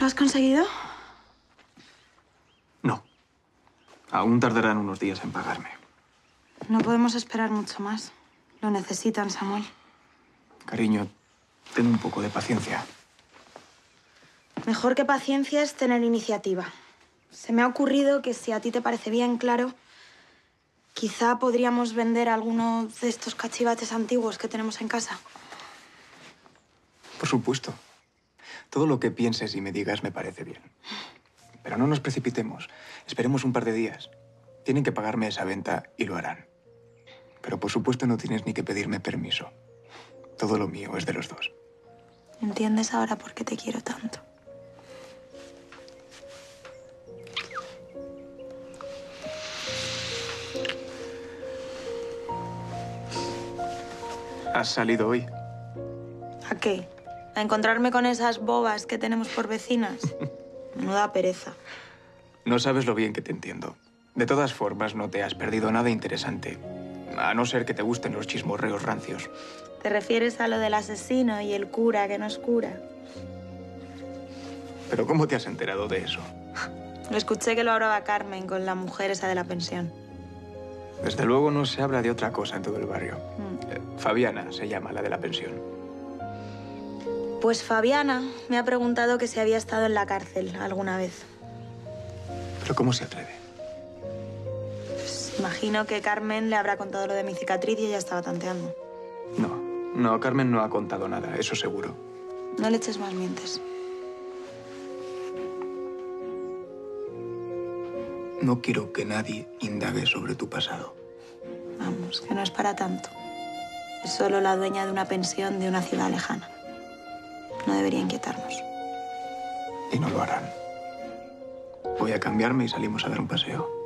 ¿Lo has conseguido? No. Aún tardarán unos días en pagarme. No podemos esperar mucho más. Lo necesitan, Samuel. Cariño, ten un poco de paciencia. Mejor que paciencia es tener iniciativa. Se me ha ocurrido que si a ti te parece bien, claro, quizá podríamos vender alguno de estos cachivaches antiguos que tenemos en casa. Por supuesto. Todo lo que pienses y me digas me parece bien. Pero no nos precipitemos. Esperemos un par de días. Tienen que pagarme esa venta y lo harán. Pero por supuesto no tienes ni que pedirme permiso. Todo lo mío es de los dos. ¿Entiendes ahora por qué te quiero tanto? ¿Has salido hoy? ¿A qué? ¿A encontrarme con esas bobas que tenemos por vecinas? Menuda pereza. No sabes lo bien que te entiendo. De todas formas, no te has perdido nada interesante. A no ser que te gusten los chismorreos rancios. ¿Te refieres a lo del asesino y el cura que no es cura? ¿Pero cómo te has enterado de eso? Lo escuché que lo hablaba Carmen con la mujer esa de la pensión. Desde luego no se habla de otra cosa en todo el barrio. Fabiana se llama la de la pensión. Pues Fabiana me ha preguntado que si había estado en la cárcel alguna vez. ¿Pero cómo se atreve? Pues imagino que Carmen le habrá contado lo de mi cicatriz y ella estaba tanteando. No, Carmen no ha contado nada, eso seguro. No le eches más mientes. No quiero que nadie indague sobre tu pasado. Vamos, que no es para tanto. Es solo la dueña de una pensión de una ciudad lejana. No debería inquietarnos. Y no lo harán. Voy a cambiarme y salimos a dar un paseo.